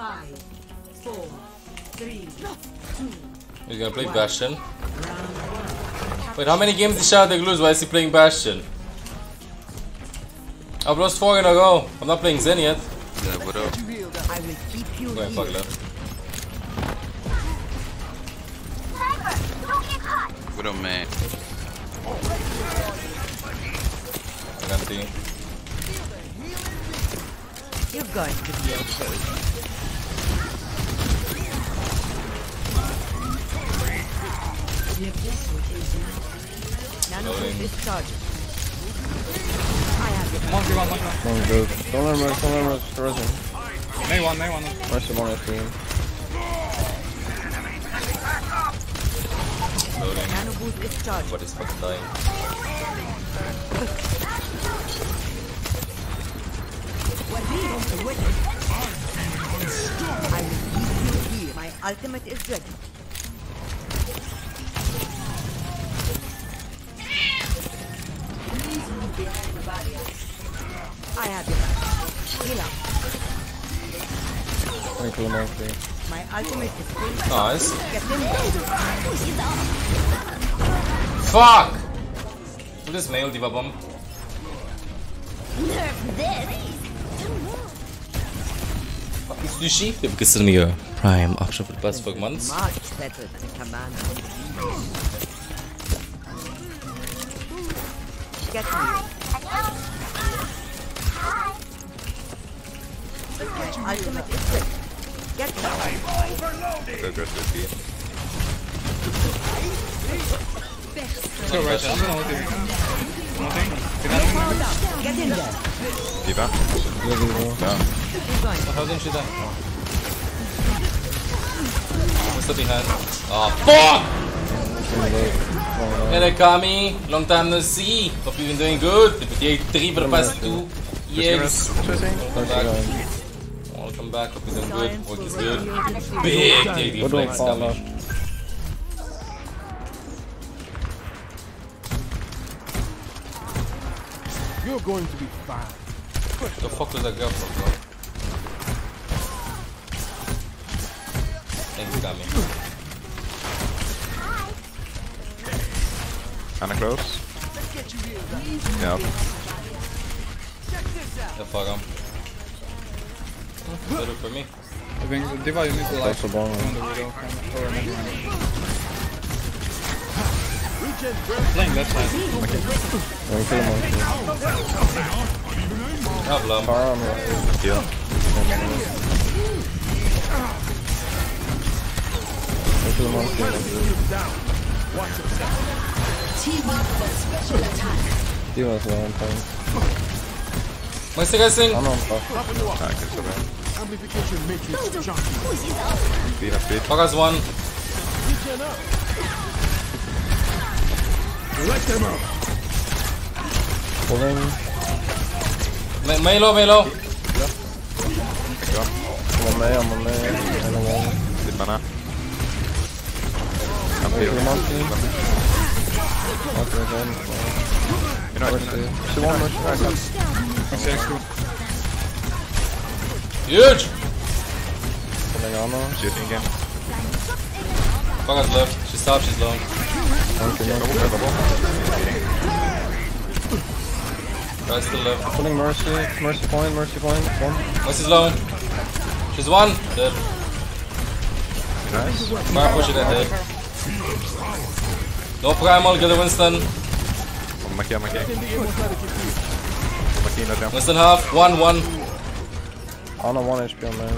5, 4, 3, 2. He's gonna play Bastion. Wait, how many games did Shadigloos while is he playing Bastion? I've lost 4 in a row. I'm not playing Zen yet. Yeah, what up? I'm going fuck left. What up, man? You're going to be okay. Nano discharged. One dude. Don't let him rush. May one. Rush him on SP. Nano boost discharged. What is fucking dying? I will keep you here. My ultimate is ready. Please move behind the barrier. I have it. Heal up. My ultimate is ready. Nice. Fuck! Who just nailed D.Va bomb? Nerf this! It's sushi. They've given me a prime option for the past 4 months. Much better than Commander. Get me. Ultimate is quick. Get me. Let's go right. I'm gonna hold him. Nothing. Get in there. D.Va. How's she done? What's up behind? Oh fuck! Hello Kami, long time no see. Hope you've been doing good. You've 3 for the past 2 years. Welcome back. Hope you're doing good. Work is good. Big JD flex damage. You're going to be fine. What the fuck was that girl from, bro? Kinda close. Yep. Yeah, fuck him. Is that it for me? I think D.Va, you need to like on the window. Playing left side. Okay. Yeah. D.Va's low on time. What's the guy saying? I'm on fuck. I can survive. Fuck us one. Pull in. May low. I'm on May. Huge! Coming armor. Shooting again. Fuck us left. She's top, she's low. Guys still left. Pulling Mercy. Mercy point. One. Mercy's low. She's one. Dead. Nice. Fire push it and dead. No primal, get a Winston. I'm okay. Winston half, 1-1. I don't 1 HP on there.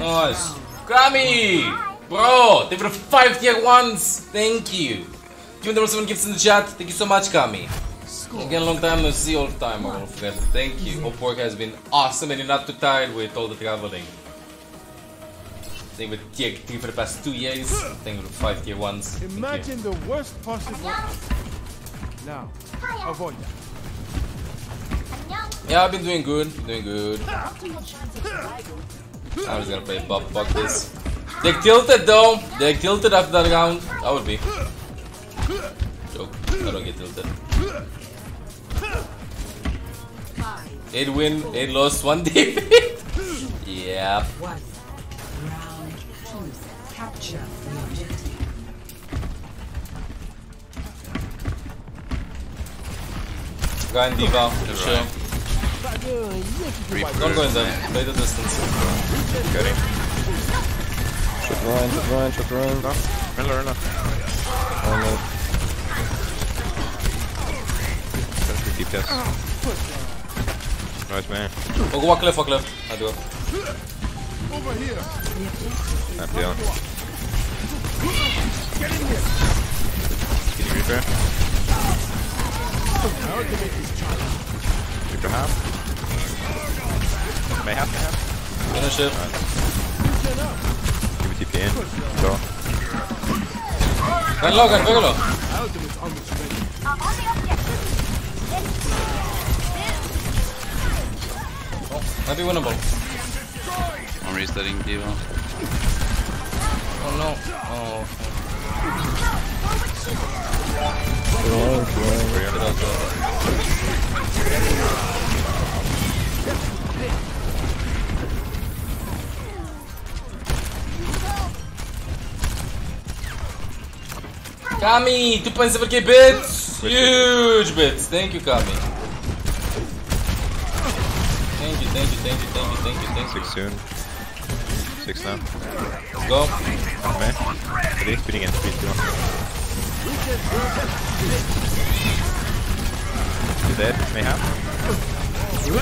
Nice. Kami! Bro, they were 5 tier 1s. Thank you. Give me the 7 gifts in the chat. Thank you so much, Kami. Again, long time no see, all the time. Thank you. Hope work has been awesome and you're not too tired with all the traveling. I think with tier 3 for the past 2 years, I think with 5 tier 1s. Imagine the worst possible. Now, avoid that. Yeah, I've been doing good. I was gonna play Bob, fuck this. They're tilted though. They're tilted after that round. I would be. Joke. I don't get tilted. 8 win, 8 loss, 1 defeat. Yeah. Round 2. Capture the objective. Guy in D.Va, for sure. Reaper. Don't go in there, play the distance. Got him. Shot Ryan, shot Ryan, shot Ryan. No, Miller, no. Oh no. Just keep this. Nice man. Oh, go walk left. I do. Over here. I'm down. Get in here. Can you repair? Keep your half. May half. Finish it. Give it TP in. Go. Go low. Oh, might be winnable. I'm resetting D.Va. Oh no. Oh. Kami, 2.7k bits! Huge bits! Thank you, Kami. Thank you. 6 soon. 6 now. Let's go. Ready? Speeding in. You dead, mayhap? Kill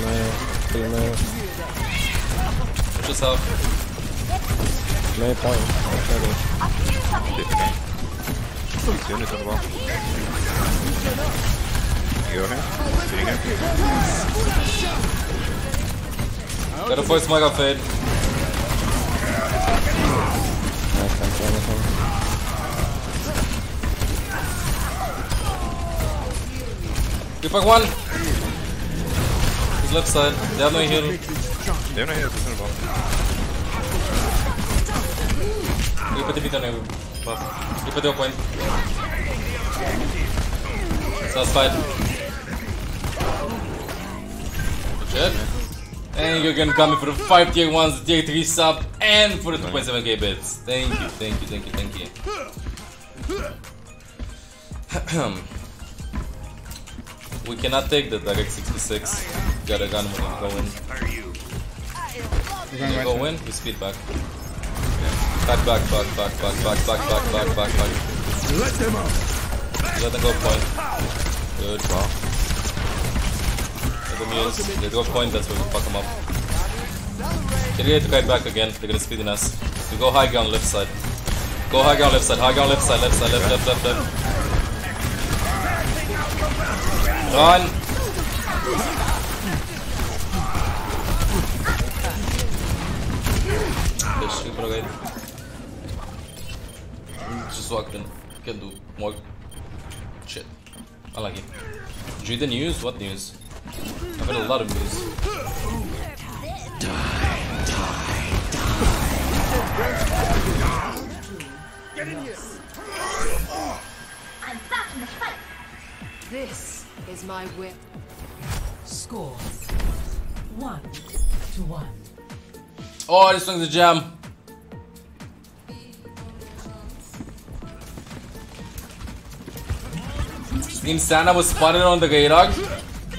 him now. Push yourself. No point. I'm go here. Got a voice mic on fade. Give back one. His left side. They have no heal. We put the beat on him. We put the point. So it's fine. Good. And you're gonna come in for the 5 tier 1s, tier 3 sub, and for the 2.7k bits. Thank you. We cannot take the direct 66. Got a gun, we're gonna go in. We're gonna go in, we speed back. Back. Let them go point. Good, wow. They got point, that's where we fuck them up. Can we get to kite back again? They're gonna speed in us. We go high ground left side. Left. Run! Just walked in. Can't do more. Shit. I like it. Did you read the news? What news? I've had a lot of news. Die. Get in here. I'm back in the fight. This is my whip. Score 1-1. Oh, this one's a jam. Stream Santa was spotted on the Gaylock.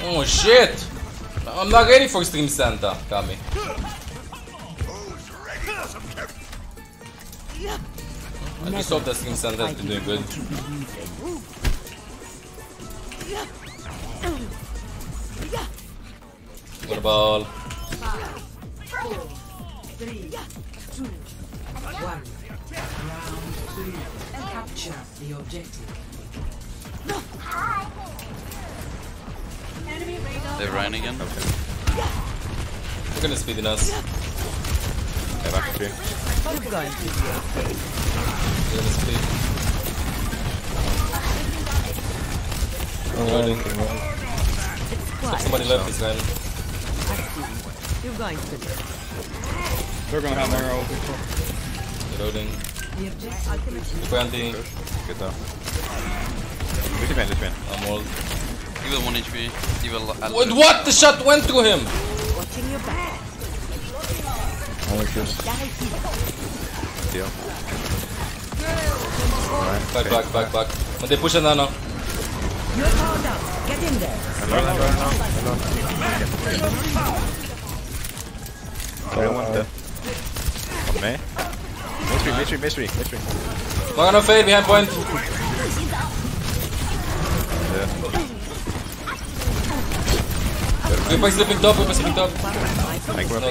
Oh shit! I'm not ready for Stream Santa, Kami. I just hope that Stream Santa has been doing good. Good ball. 5, 4, 3, 2, 1. Round 3. Capture the objective. They're Ryan again? Okay. They're gonna speed in us. Okay, back to you. They're gonna speed. Somebody left this man. You're going to They're gonna have their own people. Reloading. Planting. Good though. Which event? Which event? I'm old. D.Va 1 HP. D.Va. What? The shot went through him! Watching your back. I like this. Deal. Right. Back. When they push a Nano. You're powered up. Get in there. I don't know. Mystery. Not gonna fade behind point. Yeah. We're slipping top. Make one.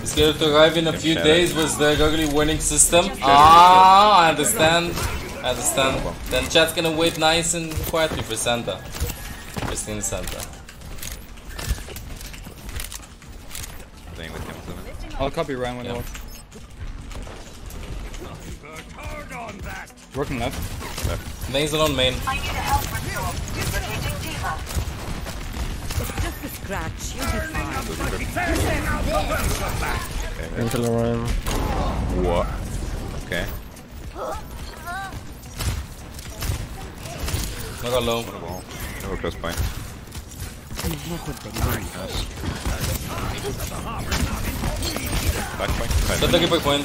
It's scheduled to arrive in a few days with the goggly warning system. Ah, I understand. Then chat's gonna wait nice and quietly for Santa. For Steam Santa. I'll copy Ryan when I watch. Working left. Main's alone, main. I need a help with duplicating D.Va. It's just a scratch, you'll be fine. Into the Ryan. What? Okay. I got low. Never close point. Back point. Take a quick point.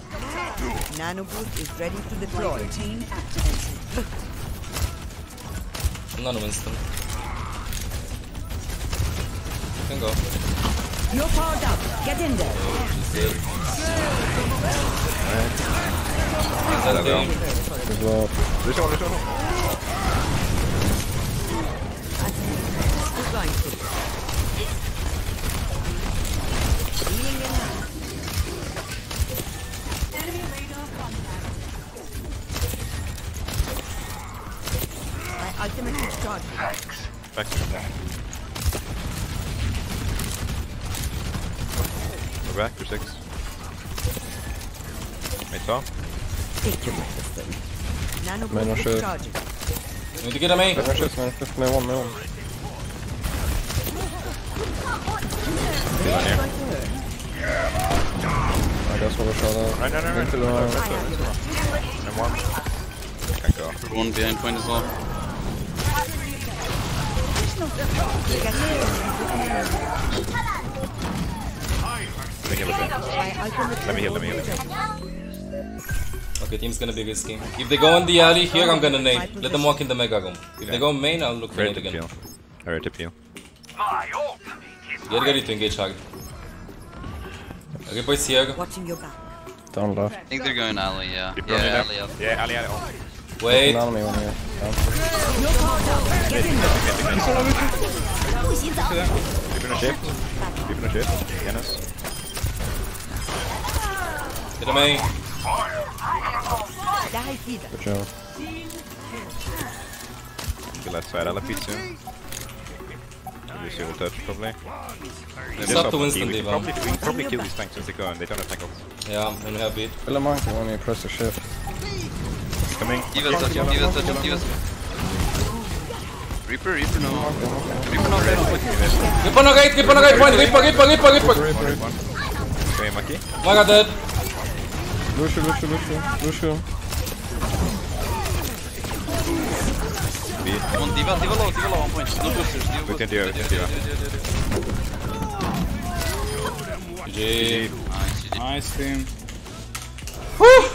Nano boot is ready to deploy. Nano Winston. You can go. You're powered up. Get in there. Good. Ultimate shot. Back to the back. We're back for 6. Mate's off. Take your medicine. Nano shit. I need to get a main. I guess we'll shot out. No. One behind point is off. Let me heal. Okay, team's gonna be risky. If they go in the alley here, I'm gonna nade. Let them walk in the mega room. If they go main, I'll look for it again. Alright, tip heal. Get ready to engage hard. Okay, boys here. Down left. I think they're going alley, yeah. Yeah, alley. Wait. Keep in a shift. Janus. Hit him, eh? Good job. Okay, left side. I'll have pizza. Lucio will touch, probably. It's up to Winston, D.Va. We can probably kill these tanks as they go, and they don't have tackles. Yeah, and we have beat. Kill a monkey when you press the shift. Coming. D.Va touch. Reaper no gate, point. Maga dead. Lucio. D.Va low, 1 point. No boosters, we can do it. Nice team. Woo!